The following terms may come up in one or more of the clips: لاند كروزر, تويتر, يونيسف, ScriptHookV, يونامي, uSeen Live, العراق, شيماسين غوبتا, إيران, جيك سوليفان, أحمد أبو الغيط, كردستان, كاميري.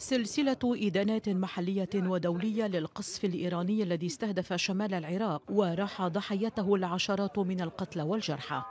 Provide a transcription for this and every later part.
سلسلة إدانات محلية ودولية للقصف الإيراني الذي استهدف شمال العراق وراح ضحايته العشرات من القتلى والجرحى.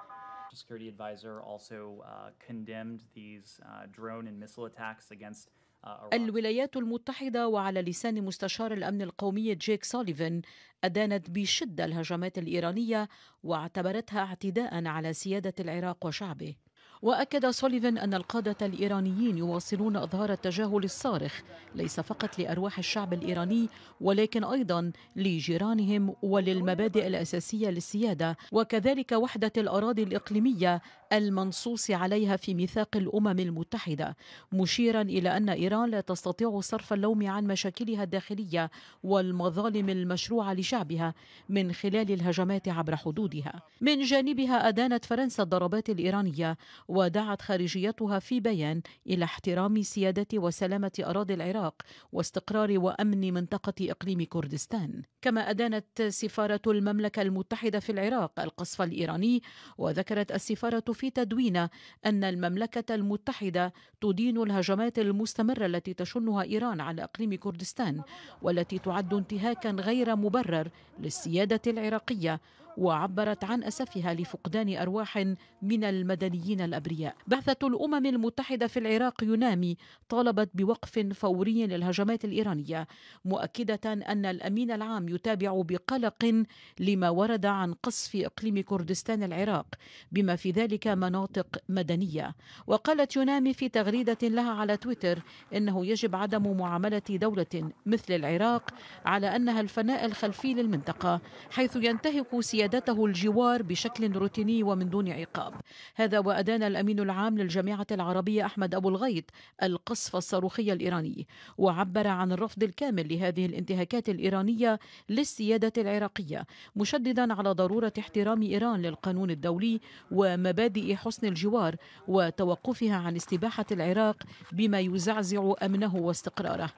الولايات المتحدة وعلى لسان مستشار الأمن القومي جيك سوليفان أدانت بشدة الهجمات الإيرانية واعتبرتها اعتداء على سيادة العراق وشعبه. وأكد سوليفان أن القادة الإيرانيين يواصلون إظهار التجاهل الصارخ ليس فقط لأرواح الشعب الإيراني ولكن أيضا لجيرانهم وللمبادئ الأساسية للسيادة وكذلك وحدة الأراضي الإقليمية المنصوص عليها في ميثاق الأمم المتحدة، مشيرا إلى أن إيران لا تستطيع صرف اللوم عن مشاكلها الداخلية والمظالم المشروعة لشعبها من خلال الهجمات عبر حدودها. من جانبها أدانت فرنسا الضربات الإيرانية ودعت خارجيتها في بيان إلى احترام سيادة وسلامة أراضي العراق واستقرار وأمن منطقة إقليم كردستان. كما أدانت سفارة المملكة المتحدة في العراق القصف الإيراني، وذكرت السفارة في تدوينه أن المملكة المتحدة تدين الهجمات المستمرة التي تشنها إيران على إقليم كردستان والتي تعد انتهاكا غير مبرر للسيادة العراقية، وعبرت عن أسفها لفقدان أرواح من المدنيين الأبرياء. بعثة الأمم المتحدة في العراق يونامي طالبت بوقف فوري للهجمات الإيرانية، مؤكدة أن الأمين العام يتابع بقلق لما ورد عن قصف إقليم كردستان العراق بما في ذلك مناطق مدنية. وقالت يونامي في تغريدة لها على تويتر إنه يجب عدم معاملة دولة مثل العراق على أنها الفناء الخلفي للمنطقة حيث ينتهك سيادة الجوار بشكل روتيني ومن دون عقاب. هذا وأدان الأمين العام للجامعة العربية أحمد أبو الغيط القصف الصاروخي الإيراني وعبر عن الرفض الكامل لهذه الانتهاكات الإيرانية للسيادة العراقية، مشددا على ضرورة احترام إيران للقانون الدولي ومبادئ حسن الجوار وتوقفها عن استباحة العراق بما يزعزع أمنه واستقراره.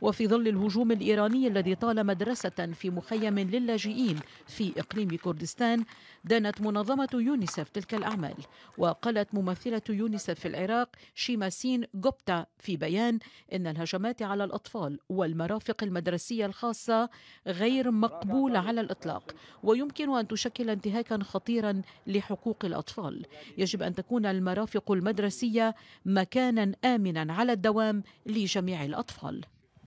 وفي ظل الهجوم الإيراني الذي طال مدرسة في مخيم للاجئين في إقليم كردستان، دانت منظمة يونيسف تلك الأعمال. وقالت ممثلة يونيسف في العراق شيماسين غوبتا في بيان إن الهجمات على الأطفال والمرافق المدرسية الخاصة غير مقبولة على الإطلاق ويمكن أن تشكل انتهاكا خطيرا لحقوق الأطفال. يجب أن تكون المرافق المدرسية مكانا آمنا على الدوام لجميع الأطفال.